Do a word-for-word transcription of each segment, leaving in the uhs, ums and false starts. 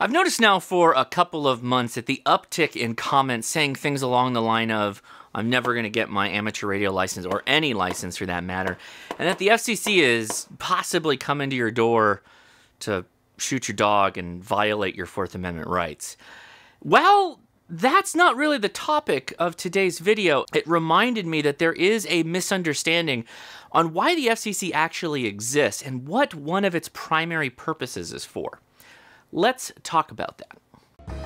I've noticed now for a couple of months that the uptick in comments saying things along the line of, I'm never gonna get my amateur radio license, or any license for that matter, and that the F C C is possibly coming to your door to shoot your dog and violate your Fourth Amendment rights. Well, that's not really the topic of today's video. It reminded me that there is a misunderstanding on why the F C C actually exists and what one of its primary purposes is for. Let's talk about that.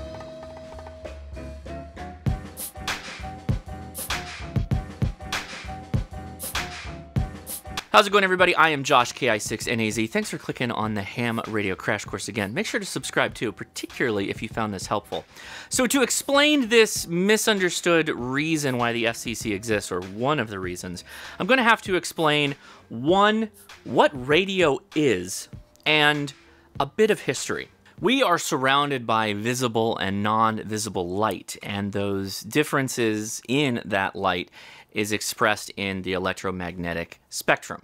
How's it going, everybody? I am Josh, K I six N A Z. Thanks for clicking on the Ham Radio Crash Course again. Make sure to subscribe too, particularly if you found this helpful. So to explain this misunderstood reason why the F C C exists, or one of the reasons, I'm gonna have to explain, one, what radio is, and a bit of history. We are surrounded by visible and non-visible light, and those differences in that light is expressed in the electromagnetic spectrum.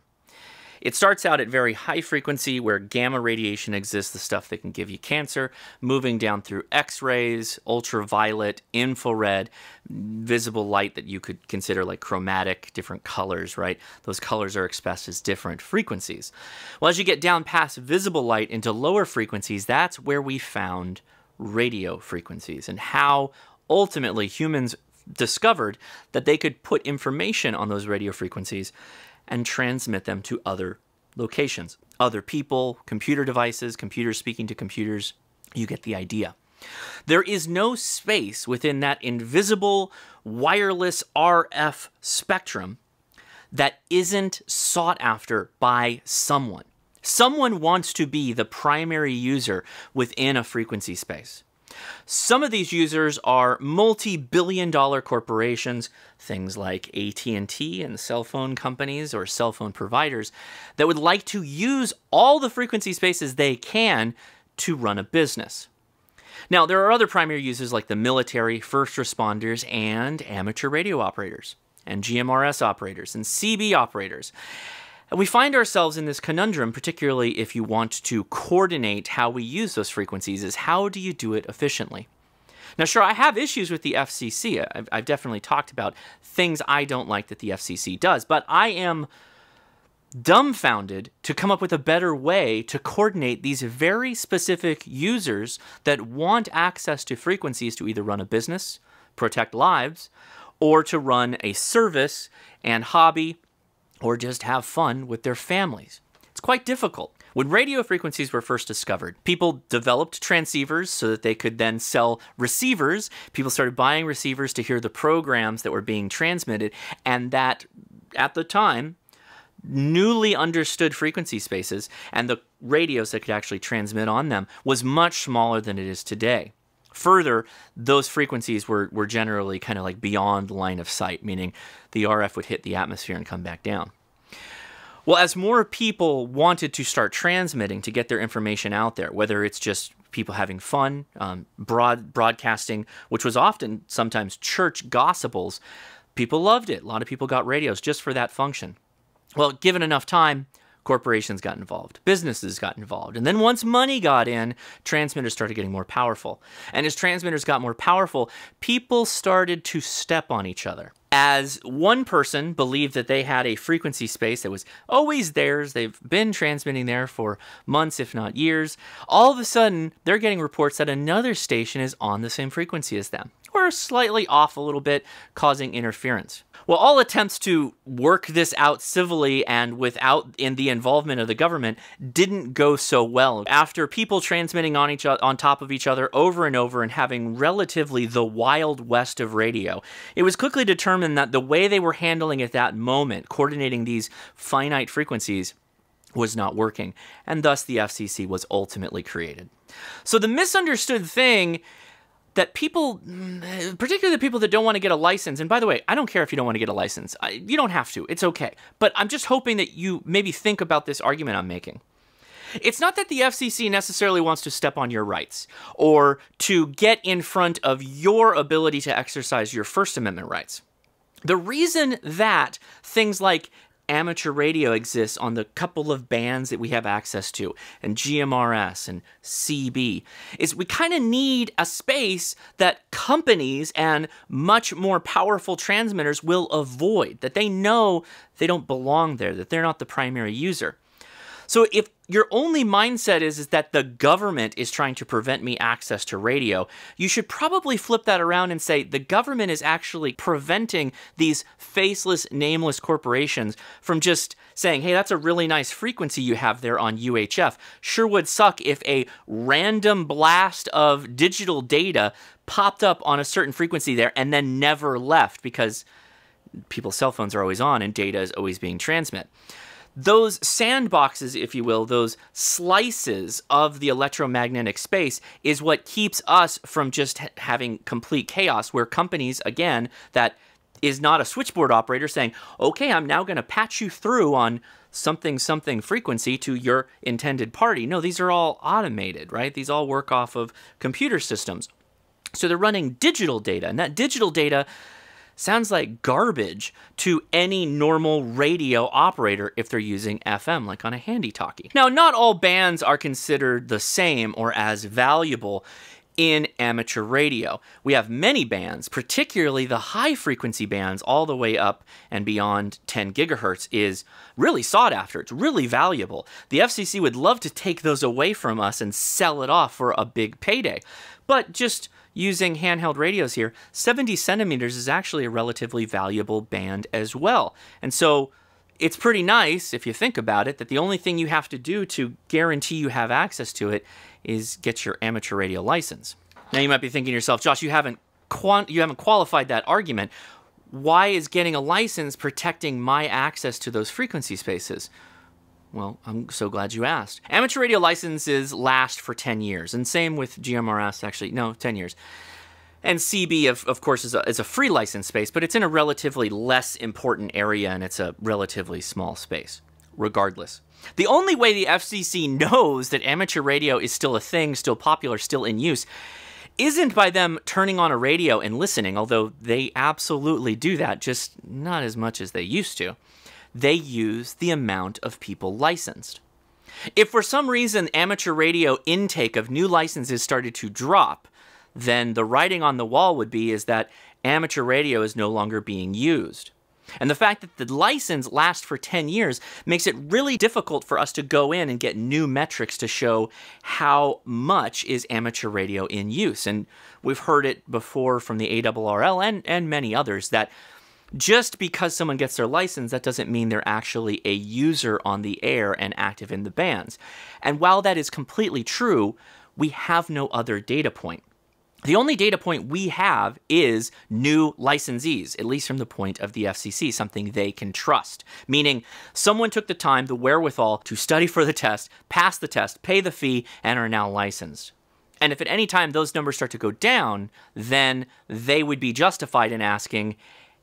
It starts out at very high frequency where gamma radiation exists, the stuff that can give you cancer, moving down through X-rays, ultraviolet, infrared, visible light that you could consider like chromatic, different colors, right? Those colors are expressed as different frequencies. Well, as you get down past visible light into lower frequencies, that's where we found radio frequencies and how ultimately humans discovered that they could put information on those radio frequencies and transmit them to other locations, other people, computer devices, computers speaking to computers. You get the idea. There is no space within that invisible wireless R F spectrum that isn't sought after by someone. Someone wants to be the primary user within a frequency space. Some of these users are multi-billion dollar corporations, things like A T and T and cell phone companies or cell phone providers that would like to use all the frequency spaces they can to run a business. Now, there are other primary users like the military, first responders, and amateur radio operators, and G M R S operators, and C B operators. And we find ourselves in this conundrum, particularly if you want to coordinate how we use those frequencies, is how do you do it efficiently? Now, sure, I have issues with the F C C. I've, I've definitely talked about things I don't like that the F C C does, but I am dumbfounded to come up with a better way to coordinate these very specific users that want access to frequencies to either run a business, protect lives, or to run a service and hobby, or just have fun with their families. It's quite difficult. When radio frequencies were first discovered, people developed transceivers so that they could then sell receivers. People started buying receivers to hear the programs that were being transmitted, and that, at the time, newly understood frequency spaces and the radios that could actually transmit on them was much smaller than it is today. Further, those frequencies were, were generally kind of like beyond line of sight, meaning the R F would hit the atmosphere and come back down. Well, as more people wanted to start transmitting to get their information out there, whether it's just people having fun, um, broad broadcasting, which was often sometimes church gospels, people loved it. A lot of people got radios just for that function. Well, given enough time, corporations got involved, businesses got involved, and then once money got in, transmitters started getting more powerful. And as transmitters got more powerful, people started to step on each other. As one person believed that they had a frequency space that was always theirs, they've been transmitting there for months, if not years, all of a sudden, they're getting reports that another station is on the same frequency as them, or slightly off a little bit, causing interference. Well, all attempts to work this out civilly and without in the involvement of the government didn't go so well. After people transmitting on each on top of each other over and over and having relatively the wild west of radio, it was quickly determined that the way they were handling at that moment, coordinating these finite frequencies, was not working, and thus the F C C was ultimately created. So the misunderstood thing that people, particularly the people that don't want to get a license, and by the way, I don't care if you don't want to get a license. I, you don't have to. It's okay. But I'm just hoping that you maybe think about this argument I'm making. It's not that the F C C necessarily wants to step on your rights or to get in front of your ability to exercise your First Amendment rights. The reason that things like amateur radio exists on the couple of bands that we have access to, and G M R S and C B, is we kind of need a space that companies and much more powerful transmitters will avoid, that they know they don't belong there, that they're not the primary user. So if your only mindset is, is that the government is trying to prevent me access to radio, you should probably flip that around and say the government is actually preventing these faceless, nameless corporations from just saying, hey, that's a really nice frequency you have there on U H F. Sure would suck if a random blast of digital data popped up on a certain frequency there and then never left, because people's cell phones are always on and data is always being transmitted. Those sandboxes, if you will, those slices of the electromagnetic space is what keeps us from just ha having complete chaos, where companies, again, that is not a switchboard operator saying, okay, I'm now going to patch you through on something, something frequency to your intended party. No, these are all automated, right? These all work off of computer systems. So they're running digital data, and that digital data sounds like garbage to any normal radio operator if they're using F M, like on a handy talkie. Now, not all bands are considered the same or as valuable in amateur radio. We have many bands, particularly the high frequency bands, all the way up and beyond ten gigahertz is really sought after. It's really valuable. The F C C would love to take those away from us and sell it off for a big payday. But just using handheld radios here, seventy centimeters is actually a relatively valuable band as well. And so it's pretty nice, if you think about it, that the only thing you have to do to guarantee you have access to it is get your amateur radio license. Now you might be thinking to yourself, Josh, you haven't quant you haven't qualified that argument. Why is getting a license protecting my access to those frequency spaces? Well, I'm so glad you asked. Amateur radio licenses last for ten years, and same with G M R S, actually, no, ten years. And C B, of, of course, is a, is a free license space, but it's in a relatively less important area, and it's a relatively small space, regardless. The only way the F C C knows that amateur radio is still a thing, still popular, still in use, isn't by them turning on a radio and listening, although they absolutely do that, just not as much as they used to. They use the amount of people licensed. If for some reason amateur radio intake of new licenses started to drop, then the writing on the wall would be is that amateur radio is no longer being used. And the fact that the license lasts for ten years makes it really difficult for us to go in and get new metrics to show how much is amateur radio in use. And we've heard it before from the A R R L and, and many others that just because someone gets their license, that doesn't mean they're actually a user on the air and active in the bands. And while that is completely true, we have no other data point. The only data point we have is new licensees, at least from the point of the F C C, something they can trust. Meaning someone took the time, the wherewithal to study for the test, pass the test, pay the fee, and are now licensed. And if at any time those numbers start to go down, then they would be justified in asking,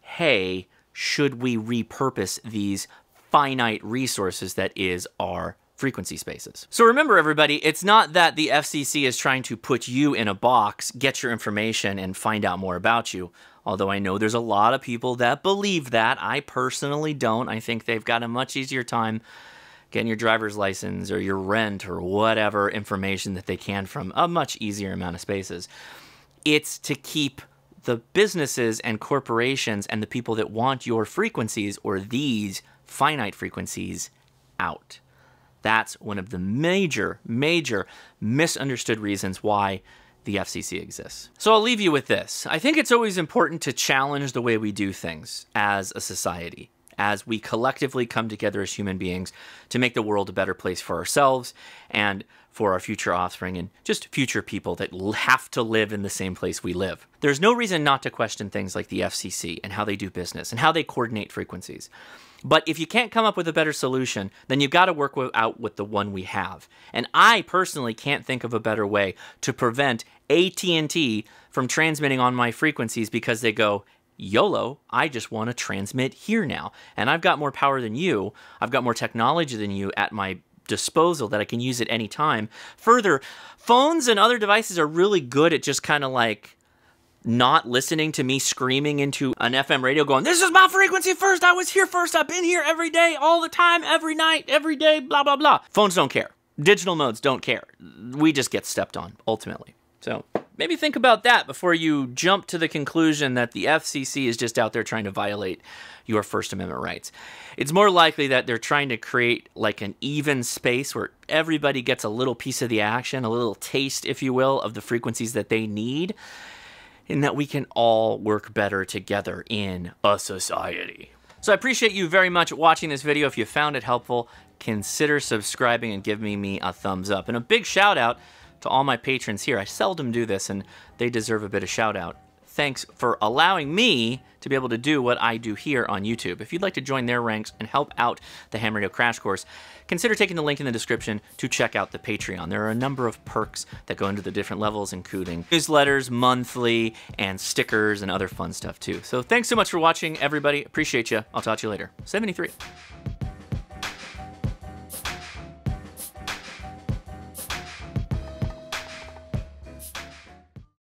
hey, should we repurpose these finite resources that is our frequency spaces? So remember, everybody, it's not that the F C C is trying to put you in a box, get your information, and find out more about you. Although I know there's a lot of people that believe that. I personally don't. I think they've got a much easier time getting your driver's license or your rent or whatever information that they can from a much easier amount of spaces. It's to keep the businesses and corporations and the people that want your frequencies or these finite frequencies out. That's one of the major, major misunderstood reasons why the F C C exists. So I'll leave you with this. I think it's always important to challenge the way we do things as a society, as we collectively come together as human beings to make the world a better place for ourselves and for our future offspring and just future people that have to live in the same place we live. There's no reason not to question things like the F C C and how they do business and how they coordinate frequencies. But if you can't come up with a better solution, then you've got to work out with the one we have. And I personally can't think of a better way to prevent A T and T from transmitting on my frequencies because they go, YOLO, I just want to transmit here now. And I've got more power than you. I've got more technology than you at my disposal that I can use at any time. Further, phones and other devices are really good at just kind of like not listening to me screaming into an F M radio going, this is my frequency first, I was here first, I've been here every day, all the time, every night, every day, blah, blah, blah. Phones don't care. Digital modes don't care. We just get stepped on, ultimately. So maybe think about that before you jump to the conclusion that the F C C is just out there trying to violate your First Amendment rights. It's more likely that they're trying to create like an even space where everybody gets a little piece of the action, a little taste, if you will, of the frequencies that they need, and that we can all work better together in a society. So I appreciate you very much watching this video. If you found it helpful, consider subscribing and giving me a thumbs up. And a big shout out to all my patrons here. I seldom do this, and they deserve a bit of shout out. Thanks for allowing me to be able to do what I do here on YouTube. If you'd like to join their ranks and help out the Ham Radio Crash Course, consider taking the link in the description to check out the Patreon. There are a number of perks that go into the different levels, including newsletters, monthly, and stickers, and other fun stuff too. So thanks so much for watching, everybody. Appreciate you. I'll talk to you later. seventy-three.